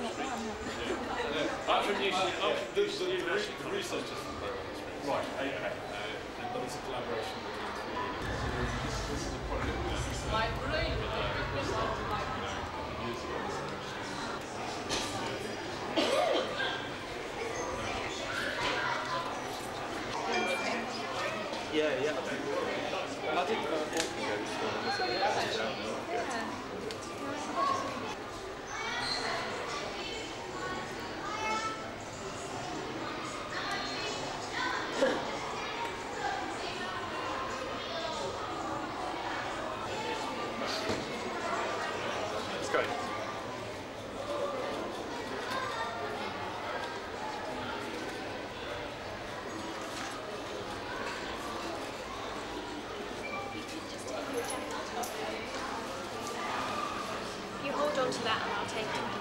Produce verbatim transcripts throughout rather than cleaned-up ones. I'm from the researchers from Great Ormond Street. Right, okay. But it's a collaboration between the two. This is a project that was Yeah, yeah. I think uh, yeah. Let's go. You hold on to that and I'll take it.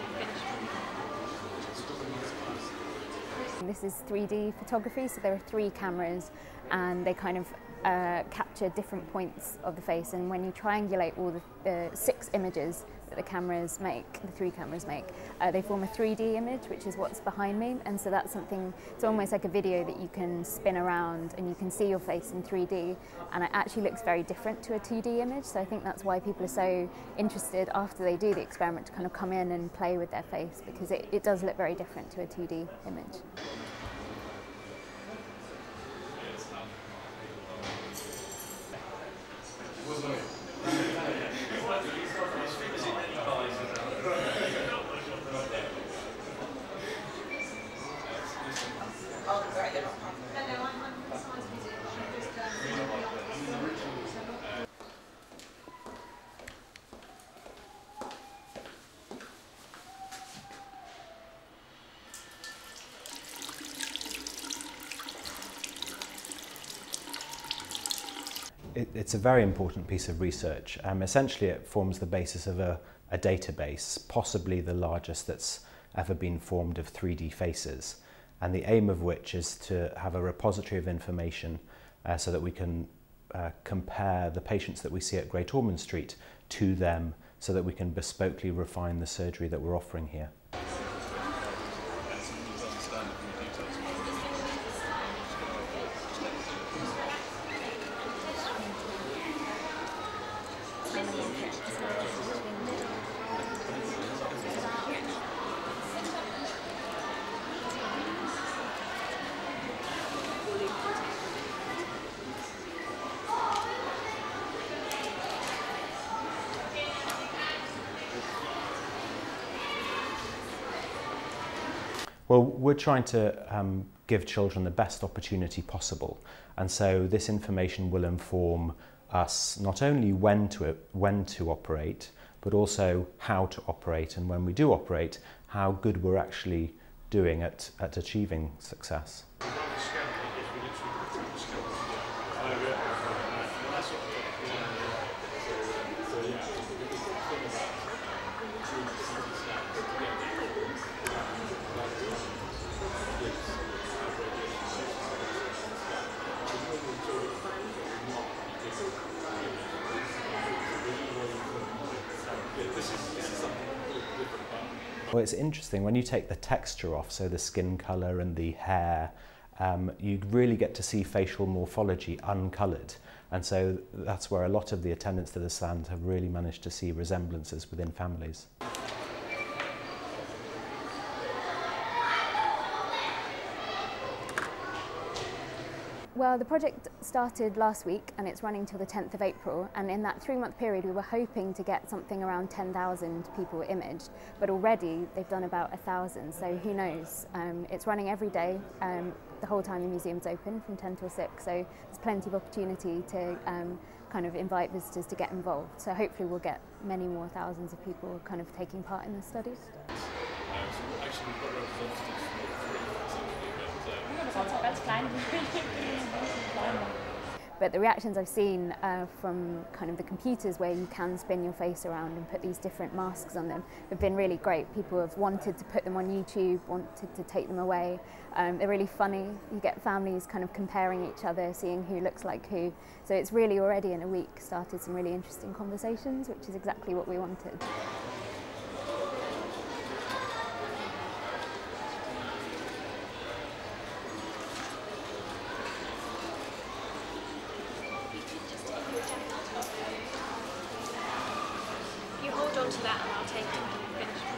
This is three D photography, so there are three cameras and they kind of uh, capture different points of the face, and when you triangulate all the, the six images that the cameras make, the three cameras make, uh, they form a three D image, which is what's behind me, and so that's something, it's almost like a video that you can spin around and you can see your face in three D, and it actually looks very different to a two D image, so I think that's why people are so interested after they do the experiment to kind of come in and play with their face, because it, it does look very different to a two D image. Oh, sorry, there's one. No, no, one, one, this one's music. Just, um, it, it's a very important piece of research. Um, essentially, it forms the basis of a, a database, possibly the largest that's ever been formed of three D faces, and the aim of which is to have a repository of information uh, so that we can uh, compare the patients that we see at Great Ormond Street to them, so that we can bespokely refine the surgery that we're offering here. Well, we're trying to um, give children the best opportunity possible, and so this information will inform us not only when to, when to operate, but also how to operate, and when we do operate, how good we're actually doing at, at achieving success. Well, it's interesting when you take the texture off, so the skin colour and the hair, um, you really get to see facial morphology uncoloured, and so that's where a lot of the attendants to the stand have really managed to see resemblances within families. Well, the project started last week and it's running till the tenth of April, and in that three-month period we were hoping to get something around ten thousand people imaged, but already they've done about one thousand, so who knows. Um, it's running every day, um, the whole time the museum's open from ten till six, so there's plenty of opportunity to um, kind of invite visitors to get involved, so hopefully we'll get many more thousands of people kind of taking part in the study. But the reactions I've seen uh, from kind of the computers, where you can spin your face around and put these different masks on them, have been really great. People have wanted to put them on YouTube, wanted to take them away. Um, they're really funny. You get families kind of comparing each other, seeing who looks like who. So it's really already in a week started some really interesting conversations, which is exactly what we wanted. to that and I'll take it.